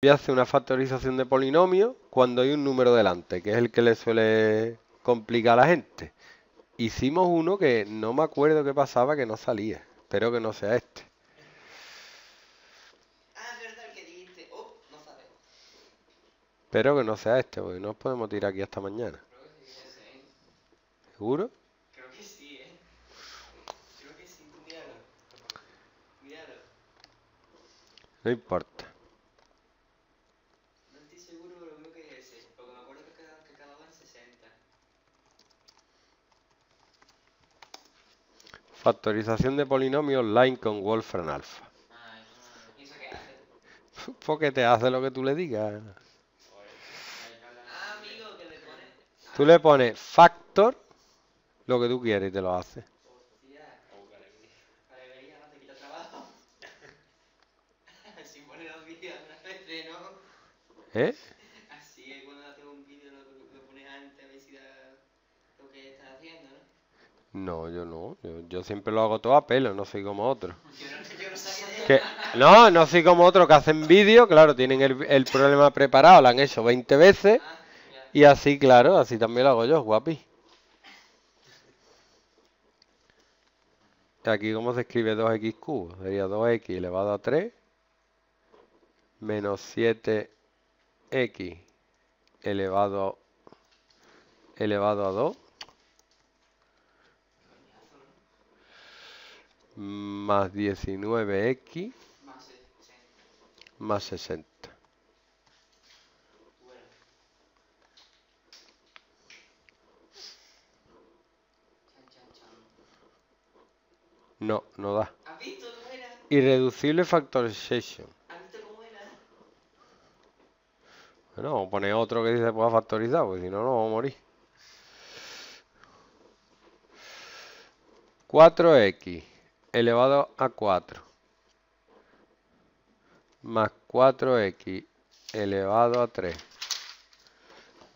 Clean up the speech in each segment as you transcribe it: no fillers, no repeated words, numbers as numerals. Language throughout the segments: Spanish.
Voy a hacer una factorización de polinomios cuando hay un número delante, que es el que le suele complicar a la gente. Hicimos uno que no me acuerdo qué pasaba, que no salía. Espero que no sea este. Espero que no sea este, porque no podemos tirar aquí hasta mañana. ¿Seguro? Creo que sí, ¿eh? Creo que sí, tú míralo. Míralo. No importa. No estoy seguro, pero creo que es ese, porque me acuerdo que acababa en 60. Factorización de polinomios online con Wolfram Alpha. Ay, ¿y eso qué hace? Porque te hace lo que tú le digas. Tú le pones factor, lo que tú quieres y te lo hace. ¿Eh? Así es, cuando haces un vídeo lo pones antes a ver si da lo que estás haciendo, ¿no? No, yo no. Yo siempre lo hago todo a pelo, no soy como otro. No soy como otro que hacen vídeo, claro, tienen el problema preparado, lo han hecho 20 veces. Y así, claro, así también lo hago yo, guapi. Aquí, ¿cómo se escribe 2x cubo? Sería 2x elevado a 3 menos 7x elevado a 2 más 19x más 60. No, no da. ¿Has visto cómo era? Irreducible factorización. ¿Has visto cómo era? Bueno, vamos a poner otro que se pueda factorizar, porque si no, no vamos a morir. 4x elevado a 4 más 4x elevado a 3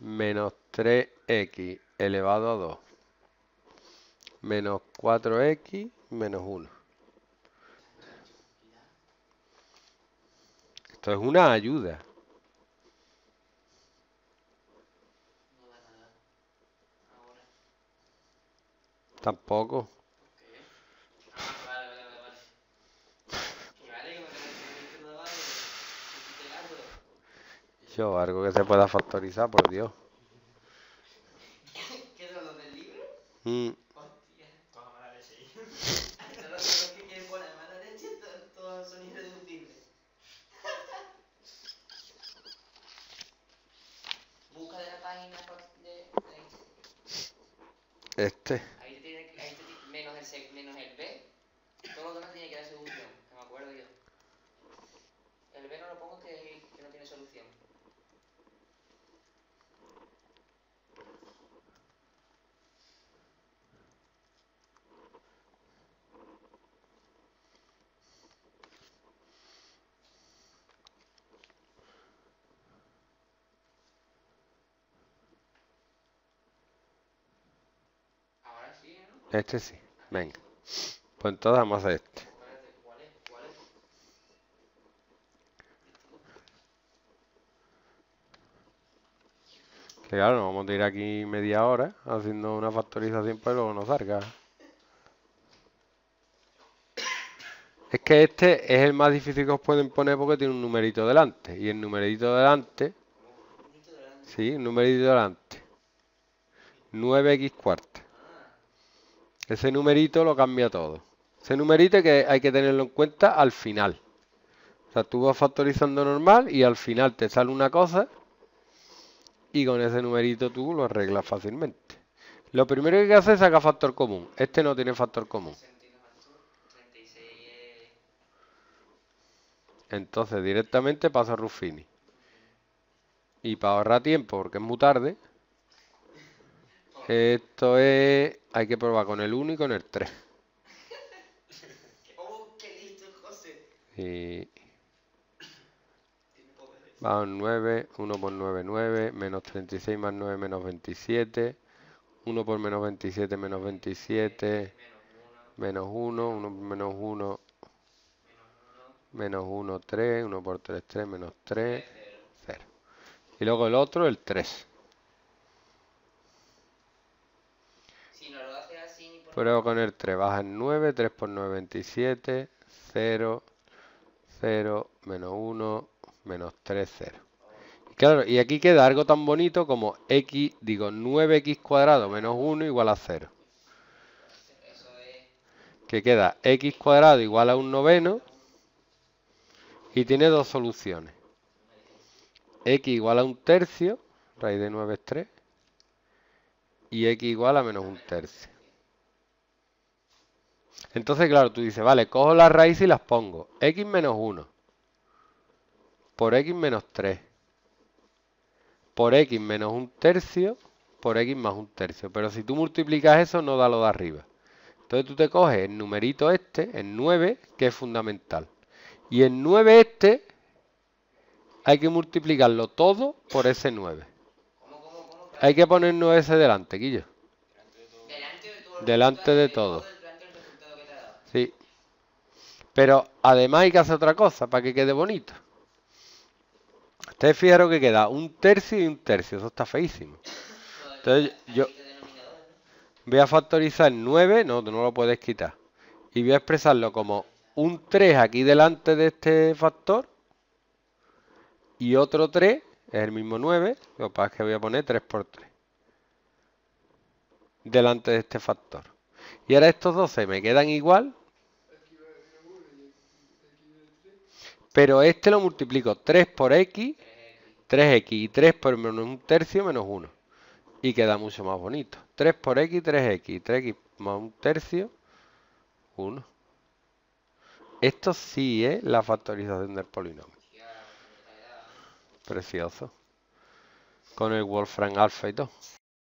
menos 3x elevado a 2 menos 4x menos 1. Esto es una ayuda. No da nada. Ahora. Tampoco. Yo, algo que se pueda factorizar, por Dios. ¿Qué es lo del libro? Este. Ahí te menos el B. Todo lo demás tiene que dar solución, que me acuerdo yo. El B no lo pongo que no tiene solución. Este sí, venga. Pues entonces vamos a hacer este. Que claro, nos vamos a ir aquí media hora haciendo una factorización para que luego no salga. Es que este es el más difícil que os pueden poner porque tiene un numerito delante. Y el numerito delante... Sí, el numerito delante. 9x cuarta. Ese numerito lo cambia todo. Ese numerito que hay que tenerlo en cuenta al final. O sea, tú vas factorizando normal y al final te sale una cosa y con ese numerito tú lo arreglas fácilmente. Lo primero que hay que hacer es sacar factor común. Este no tiene factor común. Entonces directamente paso a Ruffini. Y para ahorrar tiempo, porque es muy tarde... Esto es... Hay que probar con el 1 y con el 3. ¡Oh, qué listo, José! Y... Vamos, 9. 1 por 9, 9. Menos 36 más 9, menos 27. 1 por menos 27, menos 27. Menos 1. 1 por menos 1. menos 1, 3, 1 por 3, 3, menos 3, 0. Y luego el otro, el 3. Pruebo con el 3, baja en 9, 3 por 9, 27, 0, 0, menos 1, menos 3, 0. Y claro, y aquí queda algo tan bonito como x, digo 9x cuadrado menos 1 igual a 0. Que queda x cuadrado igual a un noveno y tiene dos soluciones. X igual a un tercio, raíz de 9 es 3, y x igual a menos un tercio. Entonces, claro, tú dices, vale, cojo las raíces y las pongo. X menos 1 por X menos 3 por X menos un tercio por X más un tercio. Pero si tú multiplicas eso, no da lo de arriba. Entonces tú te coges el numerito este, el 9, que es fundamental. Y el 9 este hay que multiplicarlo todo por ese 9. ¿Cómo? Hay que poner 9S delante, Guillo. Delante de todo. Sí, pero además hay que hacer otra cosa para que quede bonito. Ustedes fijaron que queda un tercio y un tercio, eso está feísimo. Entonces yo voy a factorizar 9, no lo puedes quitar. Y voy a expresarlo como un 3 aquí delante de este factor y otro 3, es el mismo 9, lo que pasa es que voy a poner 3 por 3 delante de este factor. Y ahora estos dos se me quedan igual. Pero este lo multiplico 3 por x, 3x y 3 por menos un tercio menos 1. Y queda mucho más bonito. 3 por x, 3x, 3x más un tercio, 1. Esto sí es la factorización del polinomio. Precioso. Con el Wolfram Alpha y todo.